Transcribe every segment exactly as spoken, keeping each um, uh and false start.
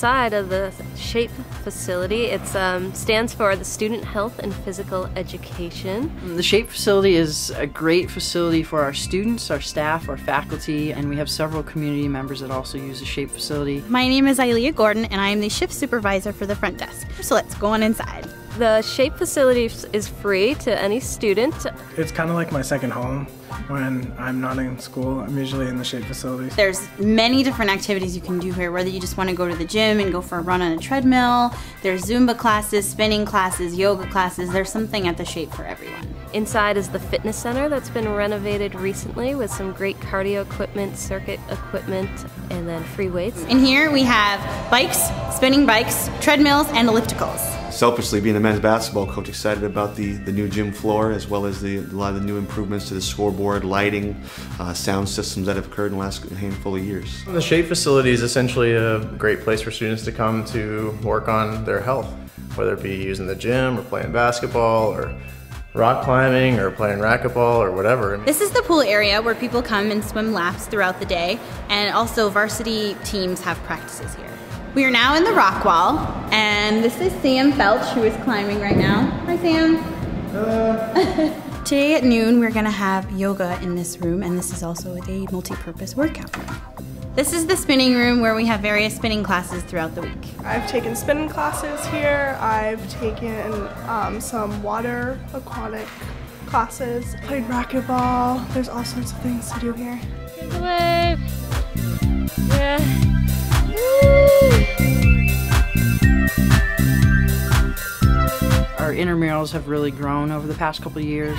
Outside of the SHAPE facility. It um, stands for the Student Health and Physical Education. The SHAPE facility is a great facility for our students, our staff, our faculty, and we have several community members that also use the SHAPE facility. My name is Ailea Gordon and I am the shift supervisor for the front desk. So let's go on inside. The SHAPE facility is free to any student. It's kind of like my second home. When I'm not in school, I'm usually in the SHAPE facility. There's many different activities you can do here, whether you just want to go to the gym and go for a run on a treadmill. There's Zumba classes, spinning classes, yoga classes. There's something at the SHAPE for everyone. Inside is the fitness center that's been renovated recently with some great cardio equipment, circuit equipment, and then free weights. And here we have bikes, spinning bikes, treadmills, and ellipticals. Selfishly, being a men's basketball coach, excited about the, the new gym floor, as well as the, a lot of the new improvements to the scoreboard, lighting, uh, sound systems that have occurred in the last handful of years. The SHAPE facility is essentially a great place for students to come to work on their health, whether it be using the gym or playing basketball or rock climbing or playing racquetball or whatever. This is the pool area where people come and swim laps throughout the day, and also varsity teams have practices here. We are now in the rock wall, and this is Sam Felch, who is climbing right now. Hi, Sam. Hello. Today at noon, we're gonna have yoga in this room, and this is also a multi-purpose workout room. This is the spinning room where we have various spinning classes throughout the week. I've taken spinning classes here. I've taken um, some water aquatic classes, played racquetball. There's all sorts of things to do here. Here's the wave. Yeah. Our intramurals have really grown over the past couple of years.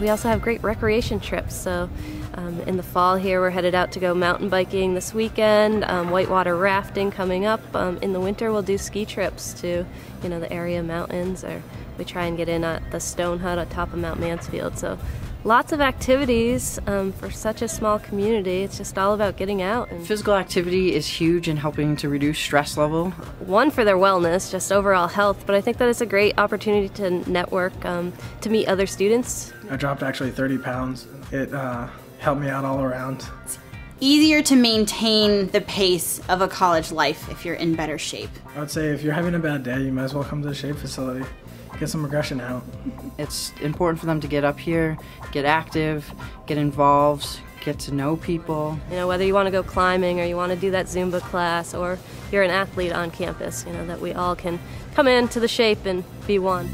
We also have great recreation trips, so um, in the fall here we're headed out to go mountain biking this weekend, um, whitewater rafting coming up. Um, in the winter we'll do ski trips to you know the area mountains, or we try and get in at the Stone Hut on top of Mount Mansfield. So lots of activities um, for such a small community. It's just all about getting out. And physical activity is huge in helping to reduce stress level. One, for their wellness, just overall health, but I think that it's a great opportunity to network, um, to meet other students. I dropped actually thirty pounds. It uh, helped me out all around. It's easier to maintain the pace of a college life if you're in better shape. I would say if you're having a bad day, you might as well come to the SHAPE facility. Get some regression out. It's important for them to get up here, get active, get involved, get to know people. You know, whether you want to go climbing or you want to do that Zumba class or you're an athlete on campus, you know, that we all can come into the SHAPE and be one.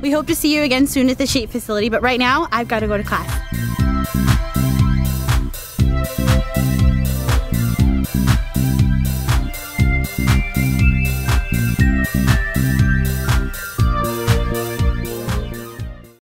We hope to see you again soon at the SHAPE facility, but right now I've got to go to class.